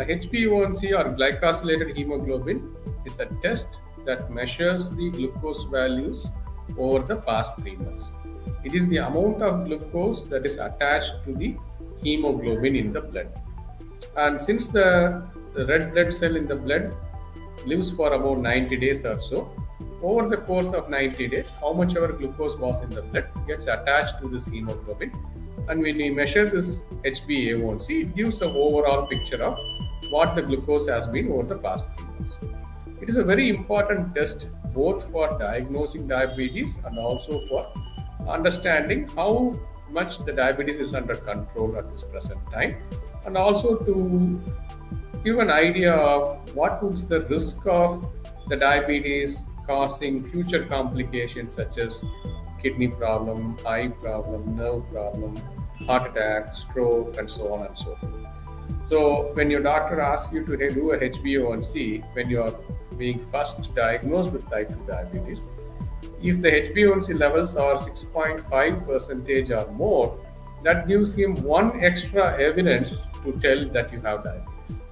HbA1c or glycosylated hemoglobin is a test that measures the glucose values over the past 3 months. It is the amount of glucose that is attached to the hemoglobin in the blood. And since the red blood cell in the blood lives for about 90 days or so, over the course of 90 days, how much our glucose was in the blood gets attached to this hemoglobin. And when we measure this HbA1c, it gives an overall picture of what the glucose has been over the past 3 months. It is a very important test both for diagnosing diabetes and also for understanding how much the diabetes is under control at this present time, and also to give an idea of what is the risk of the diabetes causing future complications such as kidney problem, eye problem, nerve problem, heart attack, stroke, and so on and so forth. So when your doctor asks you to do a HbA1c when you are being first diagnosed with type 2 diabetes, if the HbA1c levels are 6.5% or more, that gives him one extra evidence to tell that you have diabetes.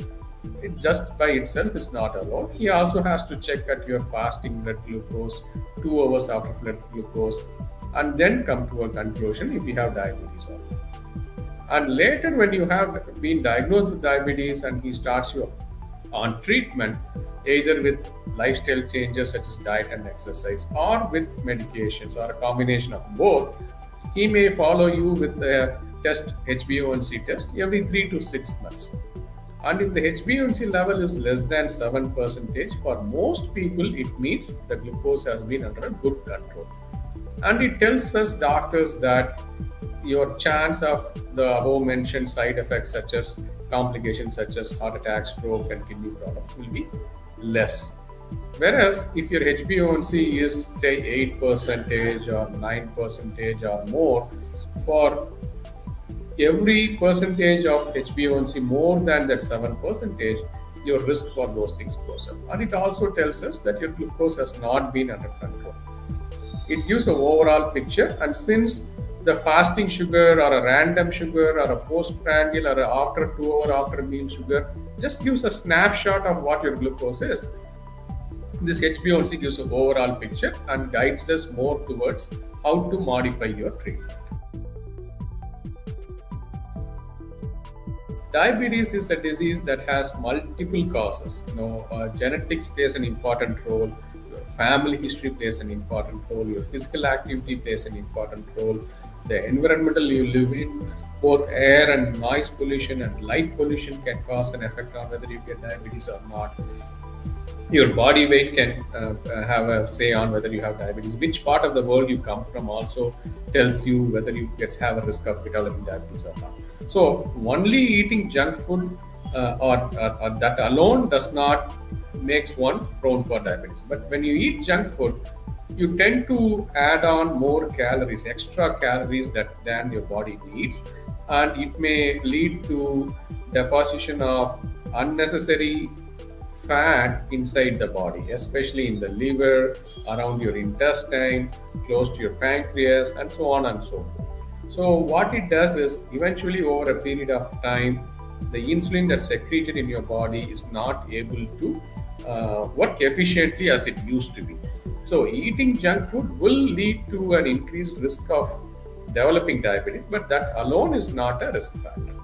It just by itself is not alone. He also has to check at your fasting blood glucose, 2 hours after blood glucose, and then come to a conclusion if you have diabetes or not. And later when you have been diagnosed with diabetes and he starts you on treatment, either with lifestyle changes such as diet and exercise or with medications or a combination of both, he may follow you with a test, HbA1c test, every 3 to 6 months. And if the HbA1c level is less than 7%, for most people it means the glucose has been under good control. And it tells us doctors that your chance of the above mentioned side effects such as complications such as heart attack, stroke, and kidney problems will be less. Whereas if your HbA1c is say 8% or 9% or more, for every percentage of HbA1c more than that 7%, your risk for those things goes up. And it also tells us that your glucose has not been under control. It gives an overall picture, and since the fasting sugar or a random sugar or a postprandial or a after 2 hour after meal sugar just gives a snapshot of what your glucose is, this HbA1c gives an overall picture and guides us more towards how to modify your treatment. Diabetes is a disease that has multiple causes. Genetics plays an important role, your family history plays an important role, your physical activity plays an important role, the environment you live in, both air and noise pollution and light pollution can cause an effect on whether you get diabetes or not. Your body weight can have a say on whether you have diabetes. Which part of the world you come from also tells you whether you have a risk of developing diabetes or not. So only eating junk food or that alone does not makes one prone for diabetes. But when you eat junk food, you tend to add on more calories, extra calories than your body needs, and it may lead to deposition of unnecessary fat inside the body, especially in the liver, around your intestine, close to your pancreas, and so on and so forth. So what it does is eventually over a period of time, the insulin that's secreted in your body is not able to work efficiently as it used to be. So eating junk food will lead to an increased risk of developing diabetes, but that alone is not a risk factor.